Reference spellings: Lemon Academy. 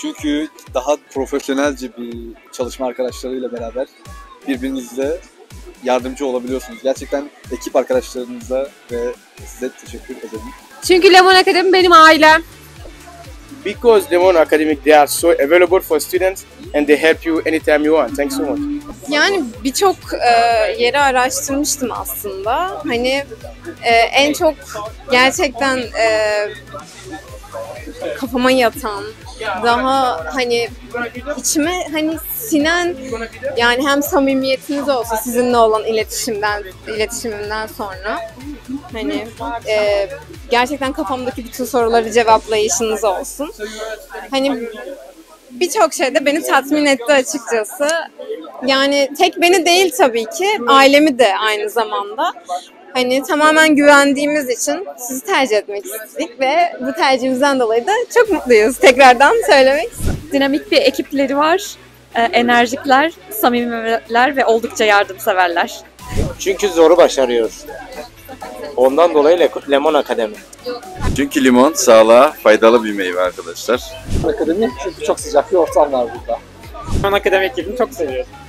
Çünkü daha profesyonelce bir çalışma arkadaşlarıyla beraber birbirinize yardımcı olabiliyorsunuz. Gerçekten ekip arkadaşlarınıza ve size teşekkür ederim. Çünkü Lemon Academy benim ailem. Because Lemon Academy, they are so available for students and they help you anytime you want. Thanks so much. Yani birçok yeri araştırmıştım aslında. Hani en çok gerçekten kafama yatan, daha hani içime hani sinen, yani hem samimiyetiniz olsa sizinle olan iletişimimden sonra hani gerçekten kafamdaki bütün soruları cevaplayışınız olsun. Hani birçok şey de beni tatmin etti açıkçası. Yani tek beni değil tabii ki, ailemi de aynı zamanda. Hani tamamen güvendiğimiz için sizi tercih etmek istedik ve bu tercihimizden dolayı da çok mutluyuz. Tekrardan söylemek istiyorum. Dinamik bir ekipleri var, enerjikler, samimiler ve oldukça yardımseverler. Çünkü zoru başarıyor. Ondan dolayı Lemon Academy. Çünkü limon sağlığa faydalı bir meyve arkadaşlar. Akademi çünkü çok sıcak bir ortam var burada. Lemon Academy ekibini çok seviyorum.